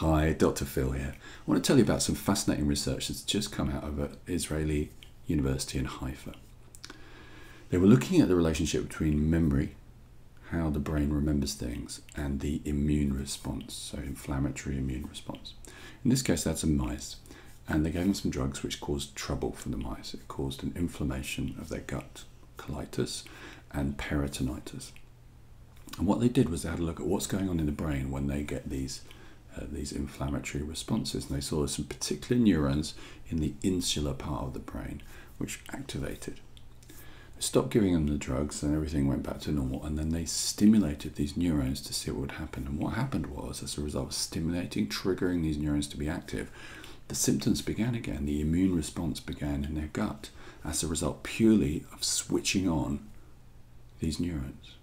Hi, Dr. Phil here. I want to tell you about some fascinating research that's just come out of an Israeli university in Haifa. They were looking at the relationship between memory, how the brain remembers things, and the immune response, so inflammatory immune response. In this case, they had some mice, and they gave them some drugs which caused trouble for the mice. It caused an inflammation of their gut, colitis, and peritonitis. And what they did was they had a look at what's going on in the brain when they get these inflammatory responses, and they saw some particular neurons in the insular part of the brain which activated. They stopped giving them the drugs and everything went back to normal, and then they stimulated these neurons to see what would happen. And what happened was, as a result of stimulating, triggering these neurons to be active, the symptoms began again. The immune response began in their gut as a result purely of switching on these neurons.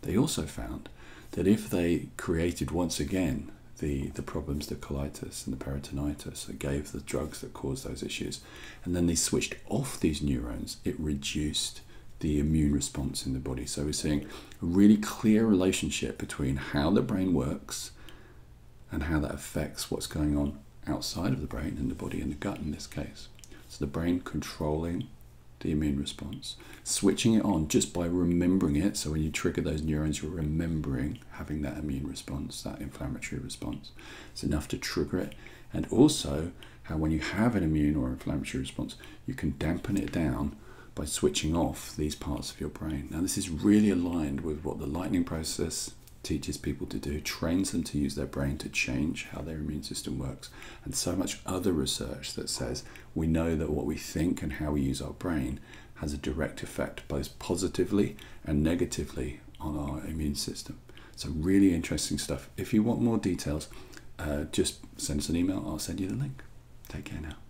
They also found that if they created once again the problems, the colitis and the peritonitis, they gave the drugs that caused those issues, and then they switched off these neurons, it reduced the immune response in the body. So we're seeing a really clear relationship between how the brain works and how that affects what's going on outside of the brain and the body and the gut in this case. So the brain controlling the immune response, switching it on just by remembering it. So when you trigger those neurons, you're remembering having that immune response, that inflammatory response. It's enough to trigger it. And also how when you have an immune or inflammatory response, you can dampen it down by switching off these parts of your brain. Now this is really aligned with what the Lightning Process teaches people to do, trains them to use their brain to change how their immune system works, and so much other research that says we know that what we think and how we use our brain has a direct effect both positively and negatively on our immune system. So really interesting stuff. If you want more details, just send us an email. I'll send you the link. Take care now.